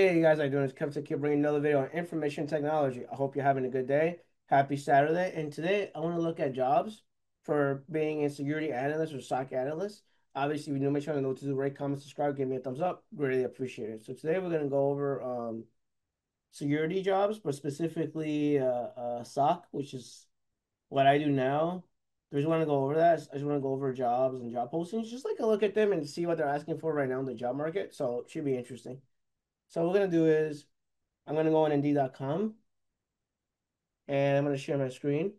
Hey guys, how you doing? It's Kevin Tech here bringing another video on information technology. I hope you're having a good day. Happy Saturday. And today I want to look at jobs for being a security analyst or SOC analyst. Obviously, we need to make sure you know what to do. Rate, comment, subscribe, give me a thumbs up. Greatly appreciate it. So today we're going to go over security jobs, but specifically SOC, which is what I do now. The reason I want to go over that is I just want to go over jobs and job postings. Just like a look at them and see what they're asking for right now in the job market. So it should be interesting. So what we're going to do is I'm going to go on Indeed.com and I'm going to share my screen.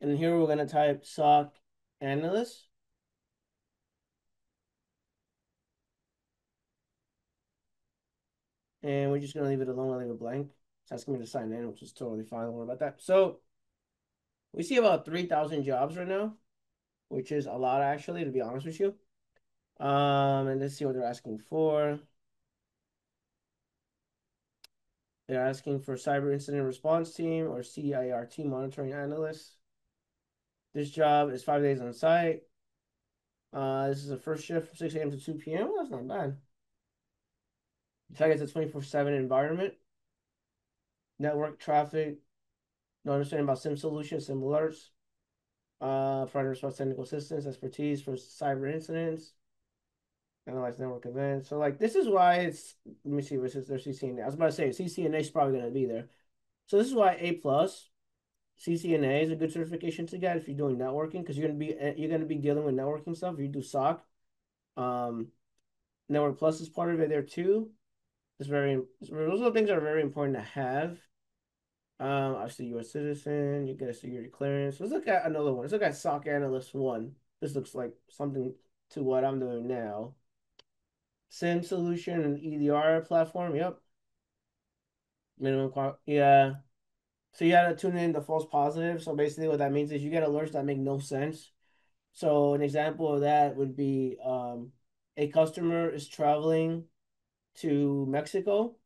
And here we're going to type SOC analyst. And we're just going to leave it alone. I'll leave it blank. It's asking me to sign in, which is totally fine. Don't worry about that. So we see about 3,000 jobs right now, which is a lot, actually, to be honest with you. And let's see what they're asking for. They're asking for cyber incident response team or CIRT monitoring analyst. This job is 5 days on site. This is the first shift from 6 a.m. to 2 p.m. Well, that's not bad. In fact, it's a 24/7 environment. Network traffic. No understanding about SIM solutions, SIM alerts. Providing response technical assistance, expertise for cyber incidents. Analyze network events. So, like, this is why it's, let me see where it says their CCNA. I was about to say CCNA is probably going to be there. So this is why A+, CCNA is a good certification to get if you're doing networking, because you're going to be dealing with networking stuff. If you do SOC, Network Plus is part of it there too. Those little things are very important to have. Obviously you're a citizen, you get a security clearance. Let's look at another one. Let's look at SOC analyst one. This looks like something to what I'm doing now. SIM solution and EDR platform. Yep. Minimum quality. Yeah. So you gotta tune in the false positive. So basically what that means is you get alerts that make no sense. So an example of that would be a customer is traveling to Mexico,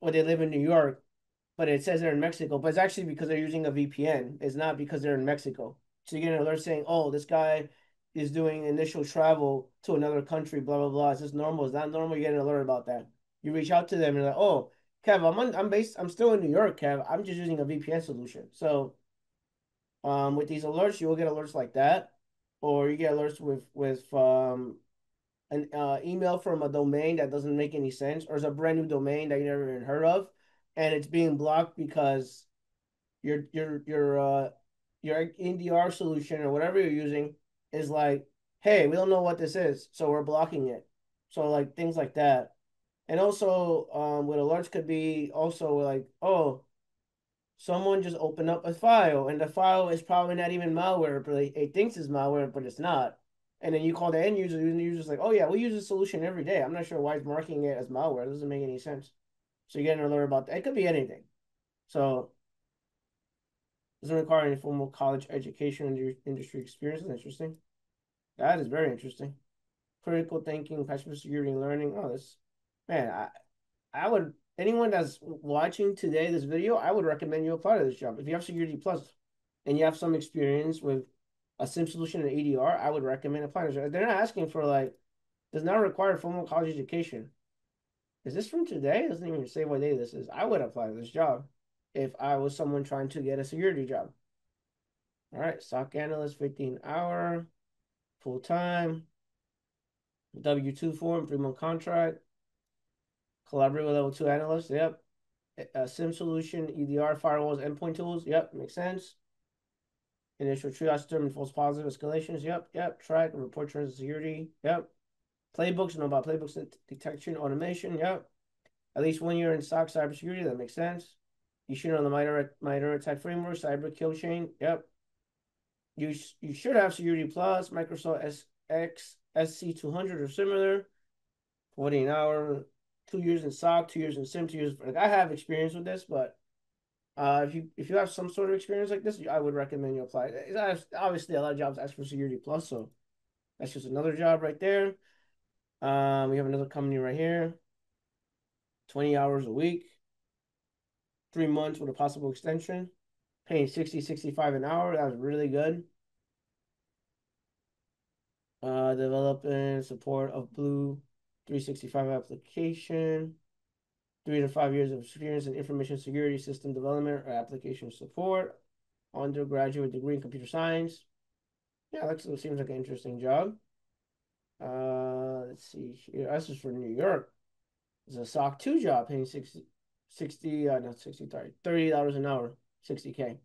or they live in New York, but it says they're in Mexico, but it's actually because they're using a VPN. It's not because they're in Mexico. So you get an alert saying, oh, this guy is doing initial travel to another country, blah, blah, blah. It's just normal. It's not normal. You get an alert about that. You reach out to them and they're like, oh, Kev, I'm still in New York, Kev. I'm just using a VPN solution. So with these alerts, you will get alerts like that, or you get alerts with an email from a domain that doesn't make any sense, or it's a brand new domain that you never even heard of, and it's being blocked because your NDR solution or whatever you're using is like, hey, we don't know what this is, so we're blocking it. So, like, things like that. And also, what alerts could be also like, oh, someone just opened up a file, and the file is probably not even malware, but it thinks it's malware, but it's not. And then you call the end user, and the user's like, oh, yeah, we use this solution every day. I'm not sure why it's marking it as malware. It doesn't make any sense. So you get an alert about that. It could be anything. So it doesn't require any formal college education and industry experience. That's interesting. That is very interesting. Critical thinking, passion for security and learning. Oh, this, man, I would, anyone that's watching today this video, I would recommend you apply to this job. If you have Security Plus and you have some experience with a SIM solution and EDR, I would recommend applying. They're not asking for, like, does not require formal college education. Is this from today? It doesn't even say what day this is. I would apply to this job if I was someone trying to get a security job. All right, SOC analyst, 15-hour, full-time, W-2 form, 3-month contract, collaborate with level 2 analysts, yep, a SIM solution, EDR, firewalls, endpoint tools, yep, makes sense. Initial triage, determine false positive escalations, yep, yep, track and report trends of security, yep, playbooks, know about playbooks, detection, automation, yep, at least 1 year in SOC cybersecurity, that makes sense. You should know the MDR Attack Framework, Cyber Kill Chain. Yep. You should have Security Plus, Microsoft SC200 or similar. 40 an hour, 2 years in SOC, 2 years in SIM, 2 years. Like, I have experience with this, but if you have some sort of experience like this, I would recommend you apply. Obviously, a lot of jobs ask for Security Plus, so that's just another job right there. We have another company right here. 20 hours a week. 3 months with a possible extension, paying $60, $65 an hour. That was really good. Developing support of Blue 365 application, 3 to 5 years of experience in information security system development or application support, undergraduate degree in computer science. Yeah, that seems like an interesting job. Let's see here. This is for New York. It's a SOC 2 job paying $30 an hour, 60K.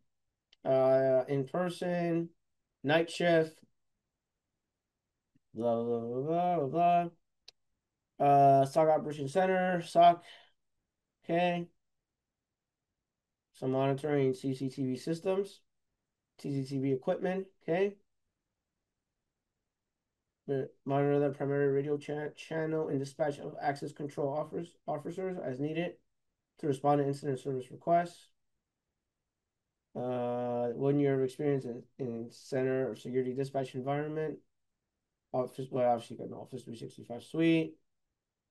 In person, night shift, blah, blah, blah, blah, blah, blah. SOC Operations Center, SOC, okay. Some monitoring CCTV systems, CCTV equipment, okay. Monitor the primary radio channel and dispatch of access control officers as needed to respond to incident service requests. 1 year of experience in center or security dispatch environment. Office, well, obviously got an Office 365 suite.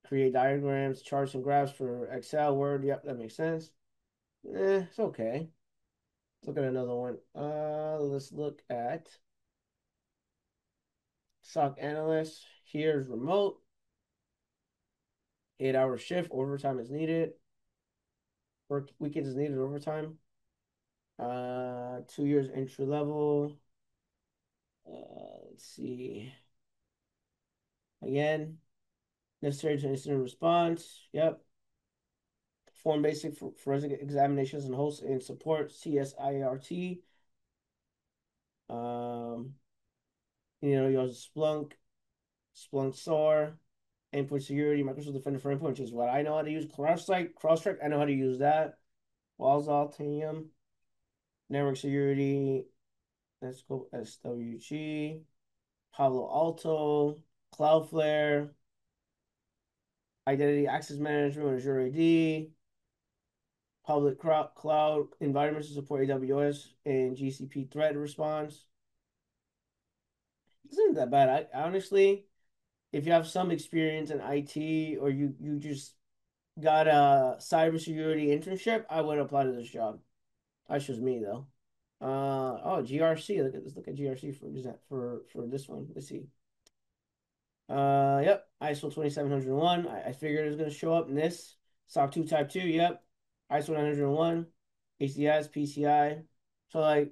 Create diagrams, charts, and graphs for Excel, Word. Yep, that makes sense. It's okay. Let's look at another one. Let's look at SOC analyst. Here's remote. 8-hour shift. Overtime is needed. Work weekends is needed. Overtime. 2 years entry level. Let's see. Again, necessary to incident response. Yep. Perform basic forensic examinations and host and support CSIRT. You use Splunk SAR, Endpoint Security, Microsoft Defender for Endpoint, which is what I know how to use. CrowdStrike, I know how to use that. Walls, Network Security, let's go SWG, Palo Alto, Cloudflare, Identity Access Management, Azure AD, Public Cloud Environments to support AWS and GCP Threat Response. Isn't that bad? I honestly, if you have some experience in IT or you just got a cybersecurity internship, I would apply to this job. That's just me though. Oh, GRC. Let's look at GRC for this one. Let's see. Yep, ISO 27001. I figured it was gonna show up in this. SOC 2 Type 2. Yep, ISO 901, HDS, PCI. So like.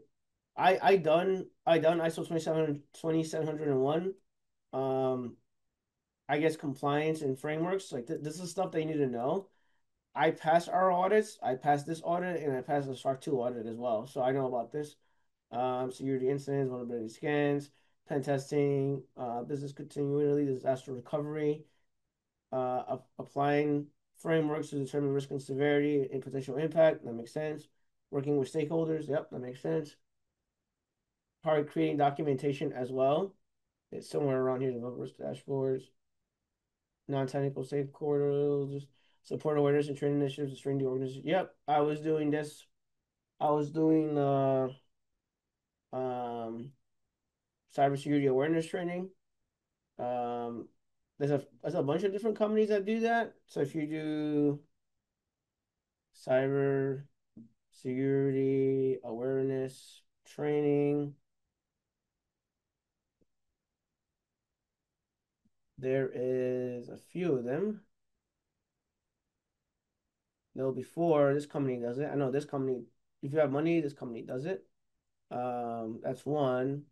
I done ISO 27001. I guess compliance and frameworks, like this is stuff they need to know. I passed our audits. I passed this audit and I passed the SOC 2 audit as well. So I know about this. Security incidents, vulnerability scans, pen testing, business continuity, disaster recovery, applying frameworks to determine risk and severity and potential impact. That makes sense. Working with stakeholders. Yep, that makes sense. Probably creating documentation as well. It's somewhere around here, developers, dashboards, non-technical safe quarters, support awareness and training initiatives to train the organization. Yep, I was doing this. I was doing cybersecurity awareness training. There's a bunch of different companies that do that. So if you do cybersecurity awareness training, there is a few of them. No, before this company does it. I know this company, if you have money, this company does it. That's one.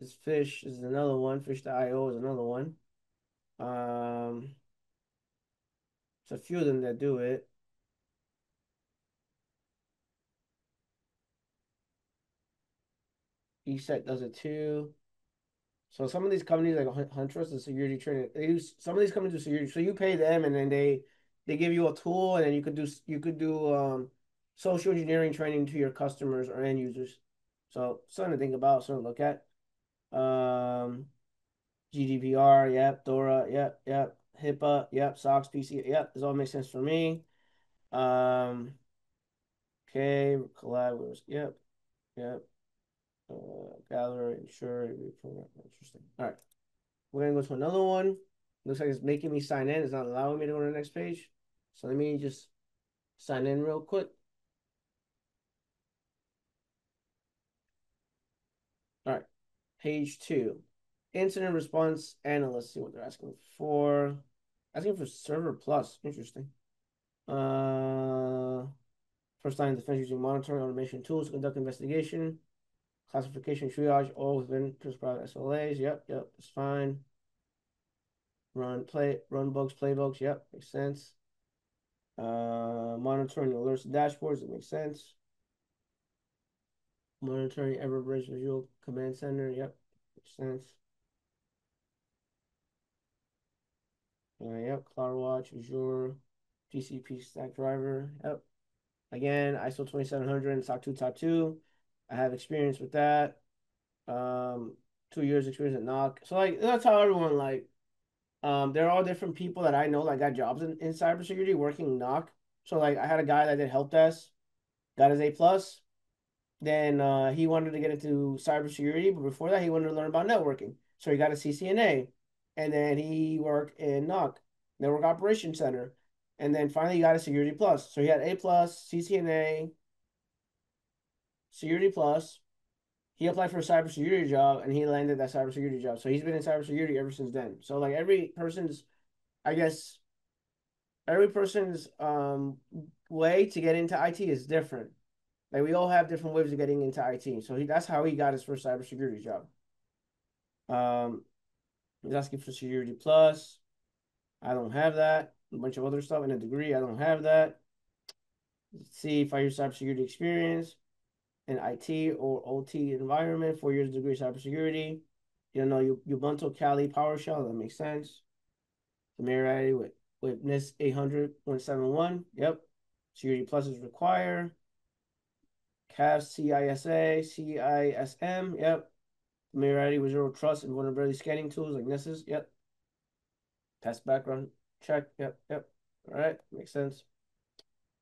This Fish is another one. Fish.io is another one. There's a few of them that do it. ESET does it too. So some of these companies like Huntress and security training, they use some of these companies do security. So you pay them and then they give you a tool and then you could do social engineering training to your customers or end users. So something to think about, something to look at. GDPR, yep, DORA, yep, HIPAA, yep, SOX, PCI, yep, this all makes sense for me. Okay, collab, yep. Gather, ensure, program. Interesting. All right, we're gonna go to another one. Looks like it's making me sign in. It's not allowing me to go to the next page. So let me just sign in real quick. All right, page 2, Incident response analyst. See what they're asking for. Asking for server plus. Interesting. First line defense using monitoring automation tools to conduct investigation, classification, triage, all within private SLAs. Yep, it's fine. Run bugs, playbooks. Yep, makes sense. Monitoring alerts, dashboards. It makes sense. Monitoring Everbridge Visual Command Center. Yep, makes sense. Yep, CloudWatch, Azure, GCP Stack Driver. Yep. Again, ISO 27001 and SOC 2 Type 2. I have experience with that. 2 years experience at NOC. So, like, that's how everyone, like, there are all different people that I know, like, got jobs in cybersecurity working NOC. So, like, I had a guy that did help desk, got his A+. Then he wanted to get into cybersecurity, but before that, he wanted to learn about networking. So, he got a CCNA, and then he worked in NOC, Network Operations Center. And then finally, you got a Security Plus. So he had A+, CCNA, Security Plus. He applied for a cybersecurity job, and he landed that cybersecurity job. So he's been in cybersecurity ever since then. So, like, every person's way to get into IT is different. Like, we all have different ways of getting into IT. So that's how he got his first cybersecurity job. He's asking for Security Plus. I don't have that. A bunch of other stuff and a degree. I don't have that. Let's see, 5 years cybersecurity experience in IT or OT environment, 4 years degree cybersecurity. You know, Ubuntu, Kali, PowerShell, that makes sense. Familiarity with NIST 800.171. Yep. Security Plus is required. CAS, CISA, CISM. Yep. Familiarity with zero trust and vulnerability scanning tools like NIST's. Yep. Test background check. Yep. All right, makes sense.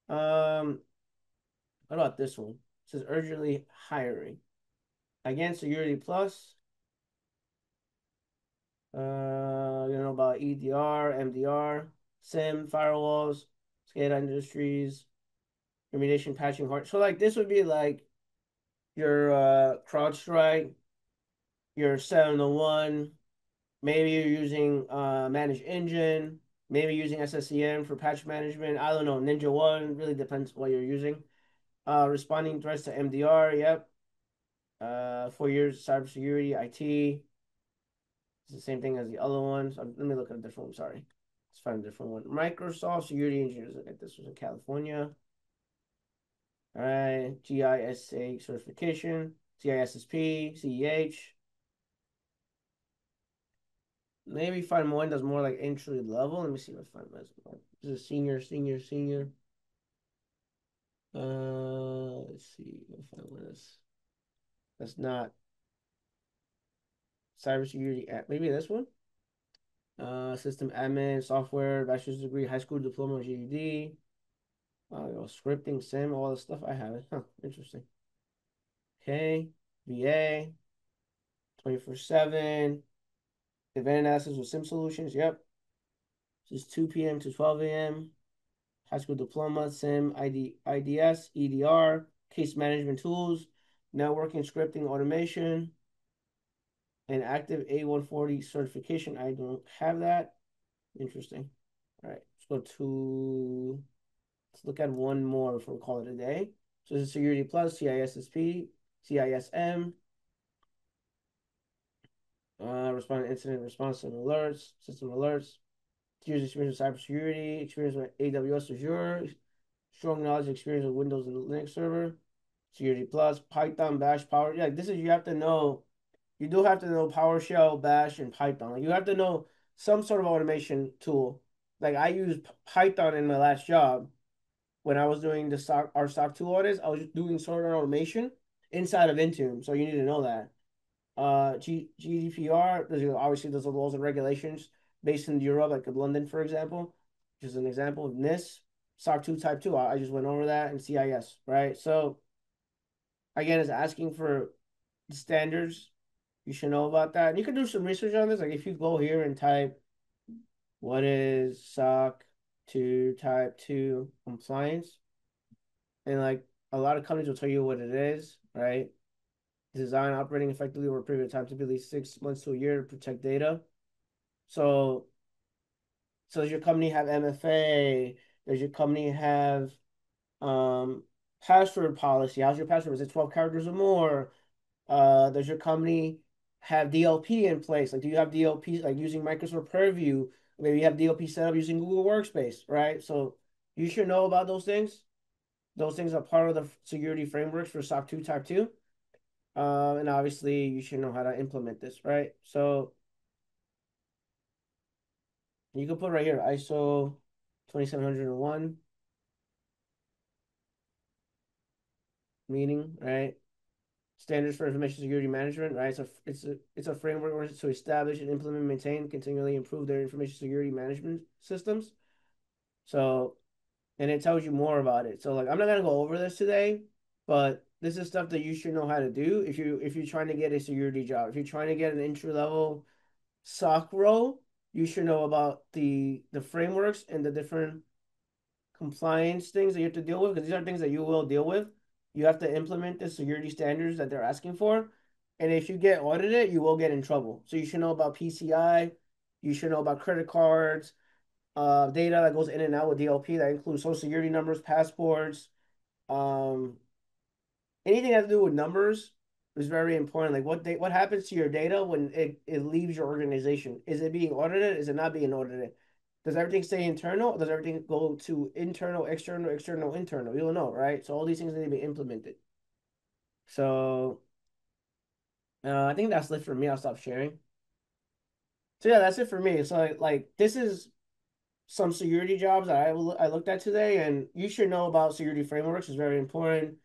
What about this one? It says urgently hiring. Again, Security Plus. You know about EDR, MDR, SIM, firewalls, SCADA industries, remediation, patching, hard. So, like, this would be like your CrowdStrike, your 701. Maybe you're using Managed Engine. Maybe using SSEM for patch management. I don't know. Ninja One, really depends what you're using. Responding threats to MDR. Yep. 4 years cybersecurity, IT. It's the same thing as the other ones. Let me look at a different one. Sorry. Let's find a different one. Microsoft security engineers. Look at this one in California. All right. GISA certification. CISSP. CEH. Maybe find one that's more like entry level. Let me see if I find this one. This is senior. Let's see if I find this. That's not cybersecurity app. Maybe this one. System admin, software, bachelor's degree, high school diploma, GED. Scripting, SIM, all the stuff I have. Huh, interesting. Okay, VA, 24/7. Event analysis with SIM solutions. Yep. This is 2 p.m. to 12 a.m. High school diploma, SIM, IDS, EDR, case management tools, networking, scripting, automation, and active A140 certification. I don't have that. Interesting. All right. Let's look at one more before we call it a day. So this is Security Plus, CISSP, CISM. Respond to incident response and alerts, system alerts, years experience with cybersecurity, experience with AWS Azure, strong knowledge experience with Windows and Linux server, Security Plus, Python, Bash, Power. Yeah, this is you do have to know PowerShell, Bash, and Python. Like, you have to know some sort of automation tool. Like, I used Python in my last job when I was doing our SOC 2 audits. I was doing sort of automation inside of Intune, so you need to know that. GDPR, obviously there's the laws and regulations based in Europe, like in London, for example, which is an example of NIST, SOC 2 Type 2, I just went over that, and CIS, right? So, again, it's asking for the standards. You should know about that. And you can do some research on this. Like, if you go here and type, what is SOC 2 Type 2 compliance? And, like, a lot of companies will tell you what it is, right? design, operating effectively over a period of time, typically 6 months to a year, to protect data. So does your company have MFA? Does your company have password policy? How's your password? Is it 12 characters or more? Does your company have DLP in place? Like, do you have DLP, like using Microsoft Purview? Maybe you have DLP set up using Google Workspace, right? So you should know about those things. Those things are part of the security frameworks for SOC 2 Type 2. And obviously, you should know how to implement this, right? So you can put right here, ISO 27001 meaning, right? Standards for information security management, right? It's a framework to establish and implement, maintain, continually improve their information security management systems. So, and it tells you more about it. So, like, I'm not gonna go over this today, but this is stuff that you should know how to do if you're trying to get a security job. If you're trying to get an entry level SOC role, you should know about the frameworks and the different compliance things that you have to deal with, because these are things that you will deal with. You have to implement the security standards that they're asking for. And if you get audited, you will get in trouble. So you should know about PCI. You should know about credit cards, data that goes in and out with DLP. That includes social security numbers, passports. Anything that has to do with numbers is very important. Like, what happens to your data when it leaves your organization? Is it being audited? Is it not being audited? Does everything stay internal? Does everything go to internal, external, external, internal? You don't know, right? So all these things need to be implemented. So I think that's it for me. I'll stop sharing. So yeah, that's it for me. So like this is some security jobs that I looked at today, and you should know about security frameworks. It's very important.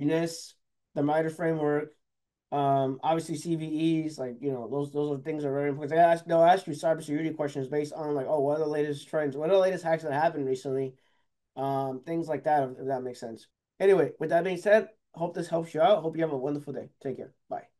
UNIST, the MITRE framework, obviously CVEs, like, you know, those are things are very important. They'll ask you cybersecurity questions based on, like, oh, what are the latest trends? What are the latest hacks that happened recently? Things like that, if that makes sense. Anyway, with that being said, hope this helps you out. Hope you have a wonderful day. Take care. Bye.